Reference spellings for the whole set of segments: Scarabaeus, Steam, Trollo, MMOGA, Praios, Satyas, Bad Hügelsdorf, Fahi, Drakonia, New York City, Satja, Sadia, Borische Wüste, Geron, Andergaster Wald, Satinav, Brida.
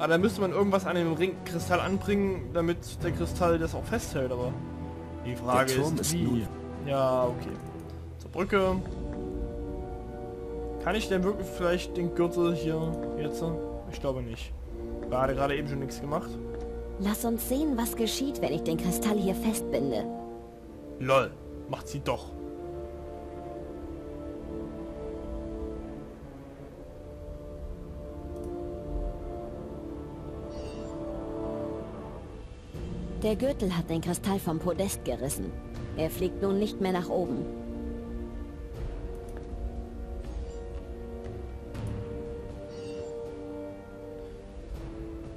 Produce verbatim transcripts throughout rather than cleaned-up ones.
Aber da müsste man irgendwas an dem Ring Kristall anbringen, damit der Kristall das auch festhält, aber die Frage ist wie. Ja, okay. Zur Brücke. Kann ich denn wirklich vielleicht den Gürtel hier jetzt? Ich glaube nicht. Da hat er gerade eben schon nichts gemacht. Lass uns sehen, was geschieht, wenn ich den Kristall hier festbinde. Lol, macht sie doch. Der Gürtel hat den Kristall vom Podest gerissen. Er fliegt nun nicht mehr nach oben.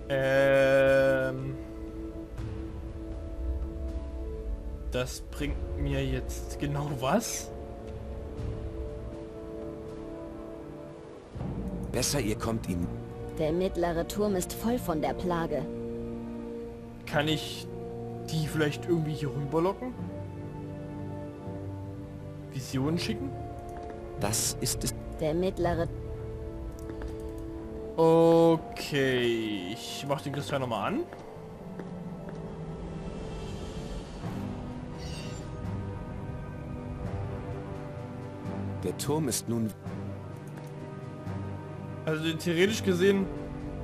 Ähm... Das bringt mir jetzt genau was? Besser, ihr kommt ihm. Der mittlere Turm ist voll von der Plage. Kann ich die vielleicht irgendwie hier rüberlocken? Visionen schicken? Das ist es. Der mittlere... Okay, ich mach den Kristall nochmal an. Der Turm ist nun... Also theoretisch gesehen,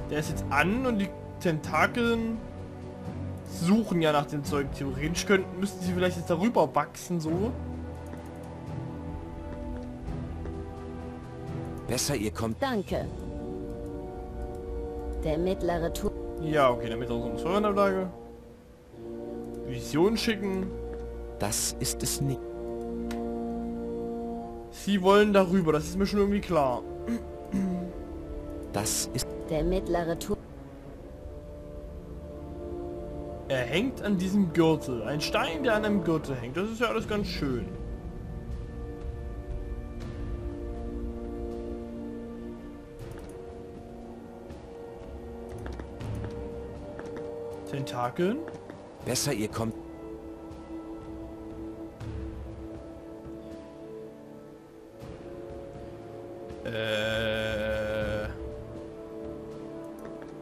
der ist jetzt an und die Tentakeln suchen ja nach dem Zeug. Theoretisch könnten, müssten sie vielleicht jetzt darüber wachsen, so. Besser, ihr kommt... Danke. Der mittlere Turm... Ja, okay, der mittlere Turm ist Feueranlage. Vision schicken. Das ist es nicht. Sie wollen darüber, das ist mir schon irgendwie klar. Das ist... Der mittlere Turm... Er hängt an diesem Gürtel. Ein Stein, der an einem Gürtel hängt. Das ist ja alles ganz schön. Tentakeln? Besser, ihr kommt. Äh.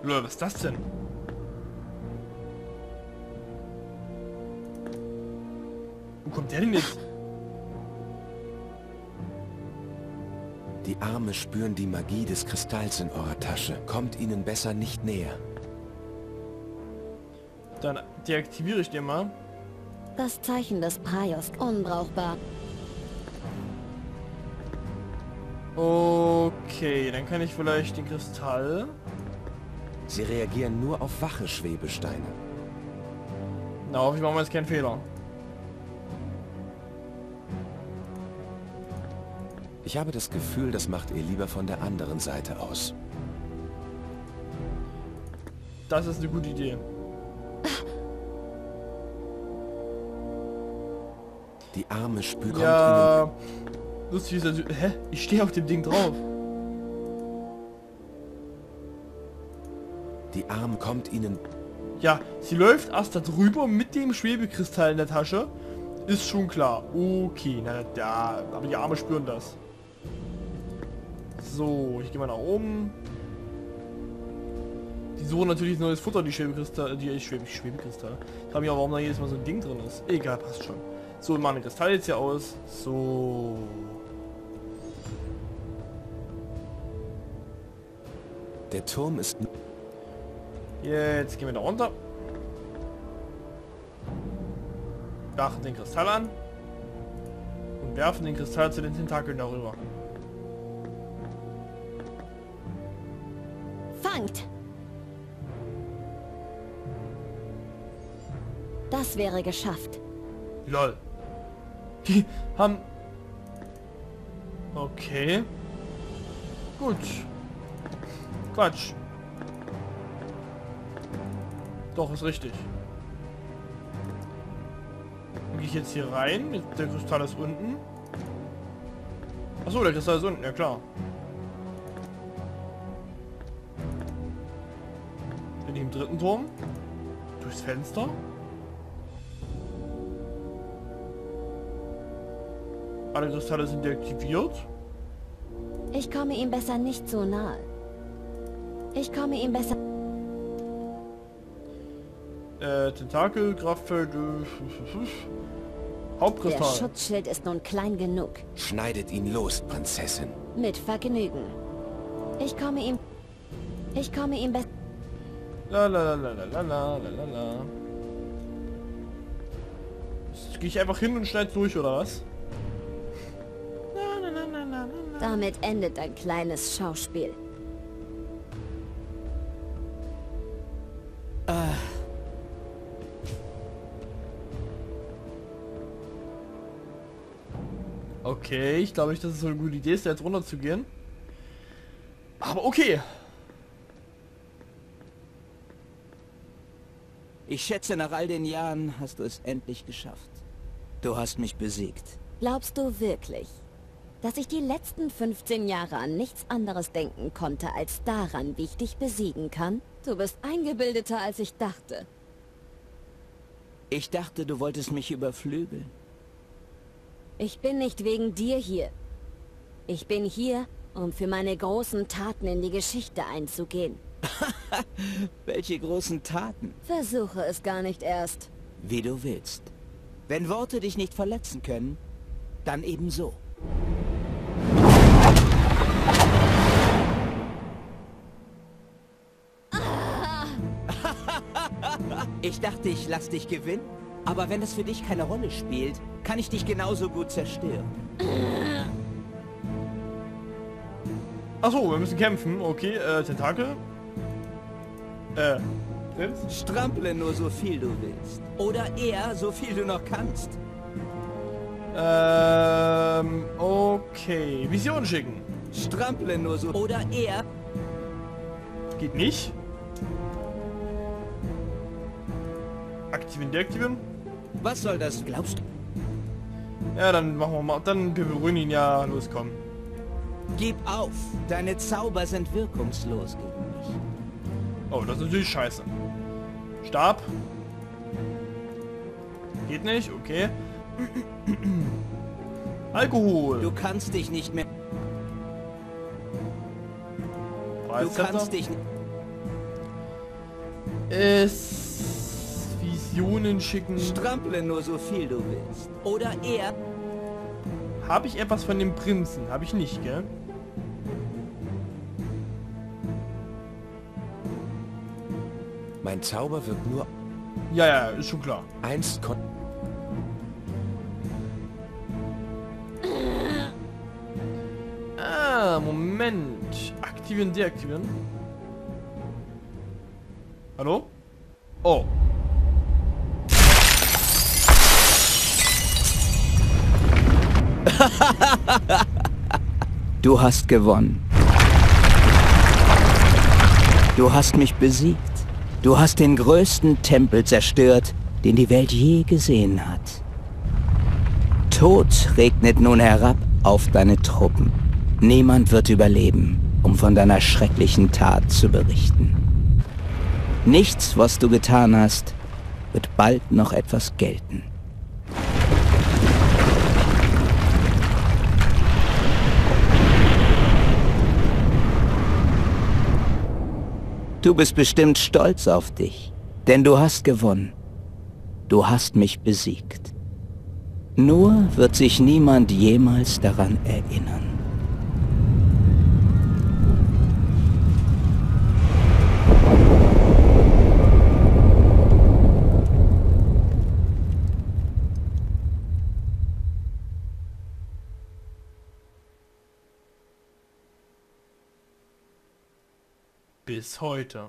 Lol, was ist das denn? Wo kommt der denn jetzt? Die Arme spüren die Magie des Kristalls in eurer Tasche. Kommt ihnen besser nicht näher. Dann deaktiviere ich den mal. Das Zeichen des Praios, unbrauchbar. Okay, dann kann ich vielleicht den Kristall... Sie reagieren nur auf wache Schwebesteine. Na, hoffe ich, machen wir jetzt keinen Fehler. Ich habe das Gefühl, das macht ihr lieber von der anderen Seite aus. Das ist eine gute Idee. Die Arme spüren. Ja, lustig ist natürlich. Hä? Ich stehe auf dem Ding drauf. Die Arme kommt ihnen. Ja, sie läuft erst da drüber mit dem Schwebekristall in der Tasche. Ist schon klar. Okay, na ja, aber die Arme spüren das. So, ich gehe mal nach oben. Die suchen natürlich neues Futter, die Schwebekristall. Die Schwebekristall. Ich frage mich auch, warum da jedes Mal so ein Ding drin ist. Egal, passt schon. So, machen wir das Teil jetzt hier aus. So. Der Turm ist... Jetzt gehen wir da runter. Werfen den Kristall an. Und werfen den Kristall zu den Tentakeln darüber. Fangt! Das wäre geschafft. Lol. Die haben... Okay. Gut. Quatsch. Doch, ist richtig. Gehe ich jetzt hier rein. Der Kristall ist unten. Achso, der Kristall ist unten, ja klar. In dem dritten Turm. Durchs Fenster. Alle Kristalle sind deaktiviert. Ich komme ihm besser nicht so nahe. Ich komme ihm besser... Äh, Tentakel, Kraftfeld, äh, Hauptkristall. Der Schutzschild ist nun klein genug. Schneidet ihn los, Prinzessin. Mit Vergnügen. Ich komme ihm... Ich komme ihm besser... La la la la la la la la la. Gehe ich einfach hin und schneide durch, oder was? Na, na, na, na, na, na. Damit endet ein kleines Schauspiel. Ah. Okay, ich glaube nicht, dass es so eine gute Idee ist, da jetzt runter zu gehen. Aber okay. Ich schätze, nach all den Jahren hast du es endlich geschafft. Du hast mich besiegt. Glaubst du wirklich, dass ich die letzten fünfzehn Jahre an nichts anderes denken konnte, als daran, wie ich dich besiegen kann? Du bist eingebildeter, als ich dachte. Ich dachte, du wolltest mich überflügeln. Ich bin nicht wegen dir hier. Ich bin hier, um für meine großen Taten in die Geschichte einzugehen. Welche großen Taten? Versuche es gar nicht erst. Wie du willst. Wenn Worte dich nicht verletzen können, dann eben so. Ah! Ich dachte, ich lasse dich gewinnen, aber wenn das für dich keine Rolle spielt, kann ich dich genauso gut zerstören. Achso, wir müssen kämpfen. Okay, äh, Tentakel. Äh, Strample nur so viel du willst. Oder eher so viel du noch kannst. Ähm, okay. Vision schicken. Strample nur so. Oder eher. Geht nicht. Aktivieren, deaktivieren. Was soll das? Glaubst du? Ja, dann machen wir mal. Dann wir berühren ihn ja. Los, komm. Gib auf. Deine Zauber sind wirkungslos gegen mich. Oh, das ist natürlich scheiße. Stab. Geht nicht, okay. Alkohol. Du kannst dich nicht mehr... Du kannst dich nicht... Es... Visionen schicken. Strample nur so viel du willst. Oder eher... Habe ich etwas von dem Prinzen? Habe ich nicht, gell? Mein Zauber wirkt nur... Ja, ja, ist schon klar. Einst kon... Ah, Moment. Aktivieren, deaktivieren. Hallo? Oh. Du hast gewonnen. Du hast mich besiegt. Du hast den größten Tempel zerstört, den die Welt je gesehen hat. Tod regnet nun herab auf deine Truppen. Niemand wird überleben, um von deiner schrecklichen Tat zu berichten. Nichts, was du getan hast, wird bald noch etwas gelten. Du bist bestimmt stolz auf dich, denn du hast gewonnen. Du hast mich besiegt. Nur wird sich niemand jemals daran erinnern. Bis heute.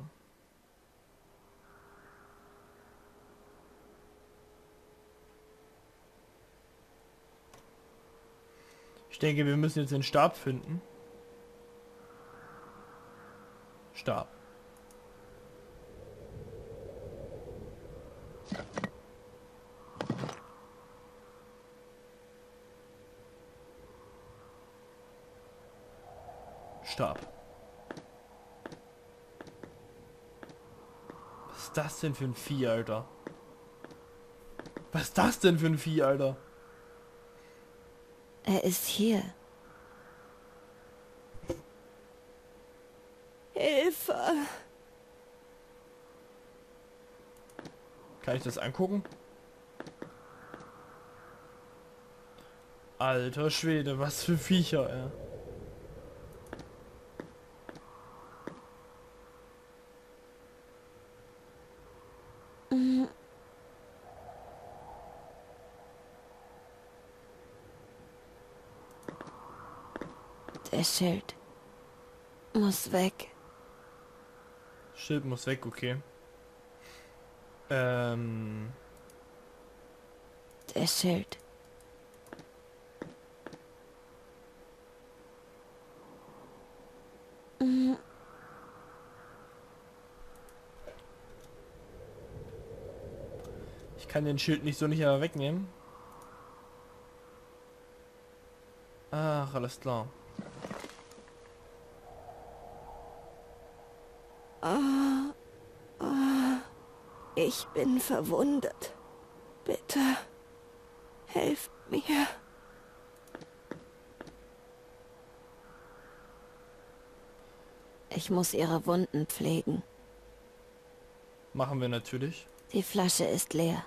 Ich denke, wir müssen jetzt den Stab finden. Stab. Stab. Was ist das denn für ein Vieh, Alter? Was ist das denn für ein Vieh, Alter? Er ist hier. Hilfe! Kann ich das angucken? Alter Schwede, was für Viecher, ey. Das Schild muss weg. Schild muss weg, okay. Ähm. Das Schild. Mhm. Ich kann den Schild nicht so nicht aber wegnehmen. Ach, alles klar. Ich bin verwundet. Bitte, helft mir. Ich muss ihre Wunden pflegen. Machen wir natürlich. Die Flasche ist leer.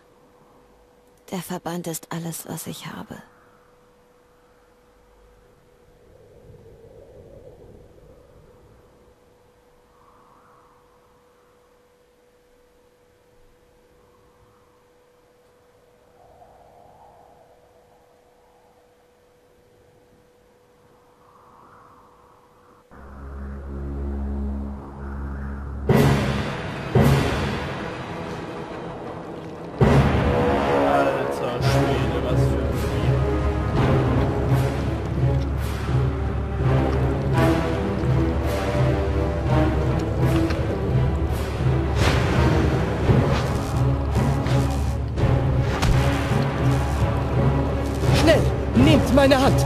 Der Verband ist alles, was ich habe. Meine Hand.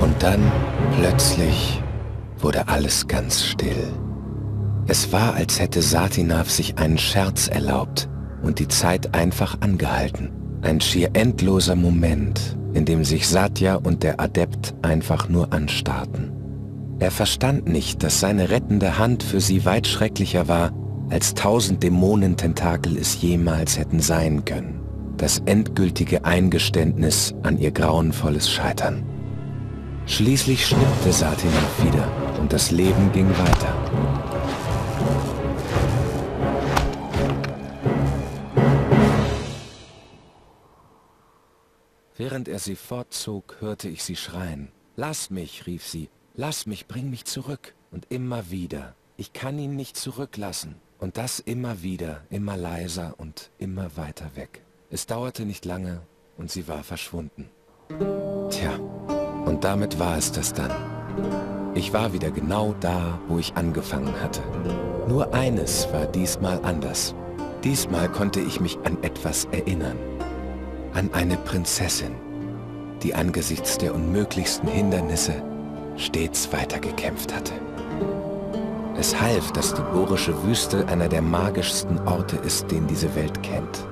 Und dann, plötzlich, wurde alles ganz still. Es war, als hätte Satinav sich einen Scherz erlaubt und die Zeit einfach angehalten. Ein schier endloser Moment, in dem sich Satja und der Adept einfach nur anstarrten. Er verstand nicht, dass seine rettende Hand für sie weit schrecklicher war, als tausend Dämonententakel es jemals hätten sein können. Das endgültige Eingeständnis an ihr grauenvolles Scheitern. Schließlich schnippte Satinav wieder und das Leben ging weiter. Während er sie fortzog, hörte ich sie schreien. »Lass mich«, rief sie, »lass mich, bring mich zurück.« Und immer wieder. Ich kann ihn nicht zurücklassen. Und das immer wieder, immer leiser und immer weiter weg. Es dauerte nicht lange und sie war verschwunden. Tja, und damit war es das dann. Ich war wieder genau da, wo ich angefangen hatte. Nur eines war diesmal anders. Diesmal konnte ich mich an etwas erinnern. An eine Prinzessin, die angesichts der unmöglichsten Hindernisse stets weitergekämpft hatte. Es half, dass die Borische Wüste einer der magischsten Orte ist, den diese Welt kennt.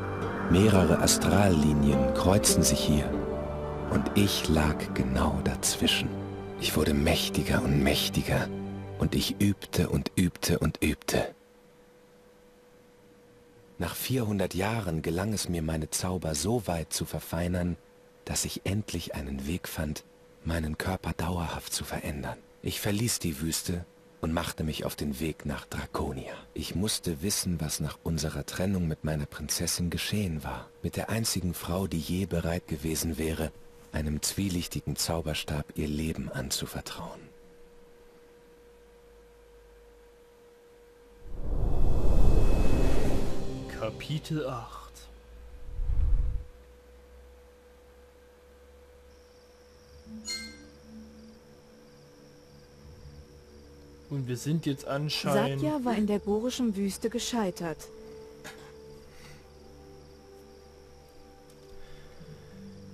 Mehrere Astrallinien kreuzen sich hier und ich lag genau dazwischen. Ich wurde mächtiger und mächtiger und ich übte und übte und übte. Nach vierhundert Jahren gelang es mir, meine Zauber so weit zu verfeinern, dass ich endlich einen Weg fand, meinen Körper dauerhaft zu verändern. Ich verließ die Wüste und machte mich auf den Weg nach Drakonia. Ich musste wissen, was nach unserer Trennung mit meiner Prinzessin geschehen war. Mit der einzigen Frau, die je bereit gewesen wäre, einem zwielichtigen Zauberstab ihr Leben anzuvertrauen. Kapitel acht. Und wir sind jetzt anscheinend... Satja war in der Borischen Wüste gescheitert.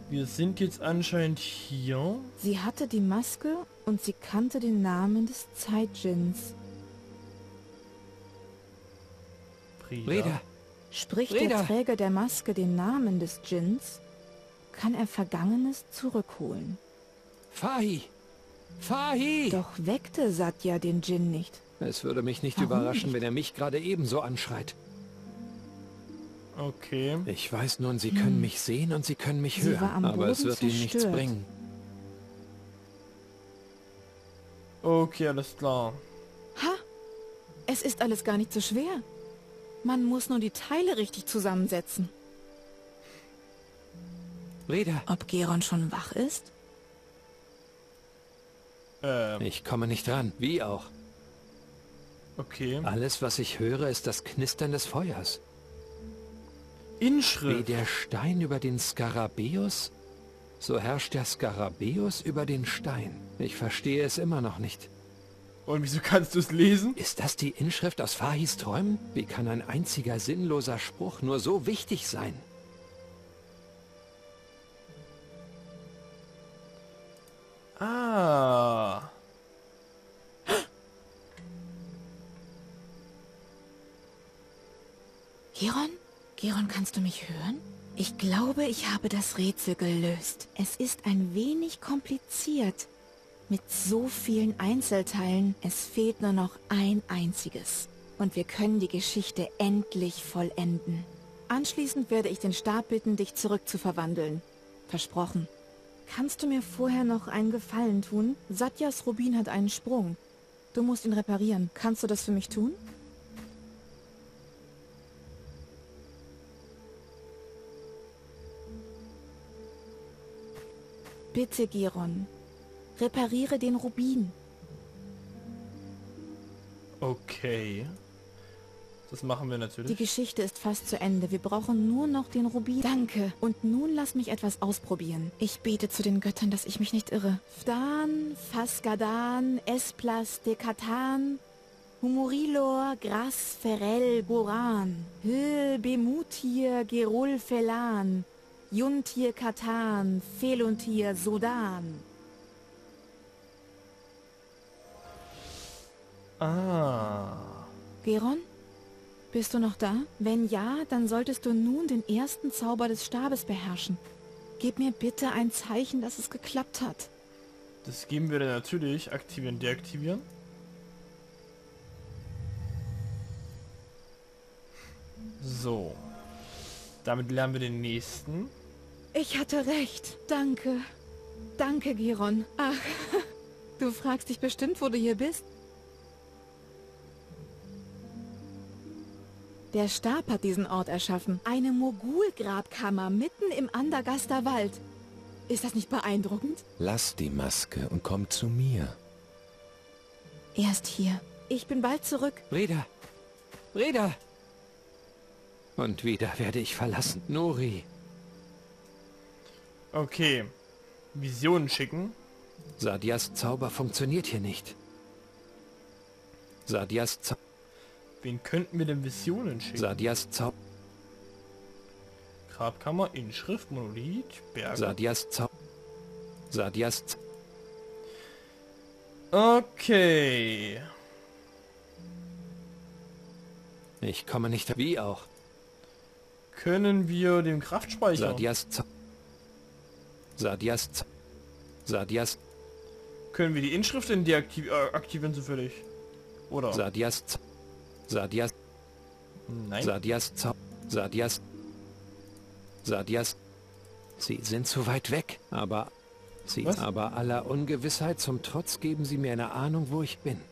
Wir sind jetzt anscheinend hier. Sie hatte die Maske und sie kannte den Namen des Zeitdjinns. Brida. Spricht Brida. Der Träger der Maske den Namen des Djinns, kann er Vergangenes zurückholen. Fahi! Fahi! Doch weckte Satja den Djinn nicht. Es würde mich nicht Warum überraschen, nicht? Wenn er mich gerade ebenso anschreit. Okay. Ich weiß nun, sie können hm. mich sehen und sie können mich sie hören, aber es wird zerstört. Ihnen nichts bringen. Okay, alles klar. Ha! Es ist alles gar nicht so schwer. Man muss nur die Teile richtig zusammensetzen. Brida. Ob Geron schon wach ist? Ähm. Ich komme nicht ran. Wie auch. Okay. Alles, was ich höre, ist das Knistern des Feuers. Inschrift. Wie der Stein über den Scarabaeus, so herrscht der Scarabaeus über den Stein. Ich verstehe es immer noch nicht. Und wieso kannst du es lesen? Ist das die Inschrift aus Fahis Träumen? Wie kann ein einziger sinnloser Spruch nur so wichtig sein? Ah. Geron? Geron, kannst du mich hören? Ich glaube, ich habe das Rätsel gelöst. Es ist ein wenig kompliziert. Mit so vielen Einzelteilen, es fehlt nur noch ein einziges. Und wir können die Geschichte endlich vollenden. Anschließend werde ich den Stab bitten, dich zurückzuverwandeln. Versprochen. Kannst du mir vorher noch einen Gefallen tun? Satyas Rubin hat einen Sprung. Du musst ihn reparieren. Kannst du das für mich tun? Bitte, Geron. Repariere den Rubin. Okay. Das machen wir natürlich. Die Geschichte ist fast zu Ende. Wir brauchen nur noch den Rubin. Danke. Und nun lass mich etwas ausprobieren. Ich bete zu den Göttern, dass ich mich nicht irre. Fdan, Faskadan, Esplas, Dekatan, Humorilor, Gras, Ferel, Boran, Hül, Bemutir, Gerul, Felan, Juntir, Katan, Feluntir, Sodan. Ah. Geron, bist du noch da? Wenn ja, dann solltest du nun den ersten Zauber des Stabes beherrschen. Gib mir bitte ein Zeichen, dass es geklappt hat. Das geben wir dann natürlich. Aktivieren, deaktivieren. So. Damit lernen wir den nächsten. Ich hatte recht. Danke. Danke, Geron. Ach, du fragst dich bestimmt, wo du hier bist. Der Stab hat diesen Ort erschaffen. Eine Mogul-Grabkammer mitten im Andergaster Wald. Ist das nicht beeindruckend? Lass die Maske und komm zu mir. Erst hier. Ich bin bald zurück. Brida! Brida! Und wieder werde ich verlassen. Nori. Okay. Visionen schicken. Sadias Zauber funktioniert hier nicht. Sadias Zauber... Wen könnten wir denn Visionen schicken? Sadias Zauber... Grabkammer, Inschrift, Monolith, Berge... Sadias Zauber... Sadias Zauber... Okay... Ich komme nicht... Wie auch? Können wir den Kraftspeicher... Sadias Zauber... Sadias Zauber... Sadias... Können wir die Inschrift denn deaktivieren, äh, aktivieren zufällig? Oder... Sadias Zauber... Sadias. Nein. Sadias. Sadias. Sadias. Sie sind zu weit weg, aber... Sie, aber aller Ungewissheit zum Trotz geben sie mir eine Ahnung, wo ich bin.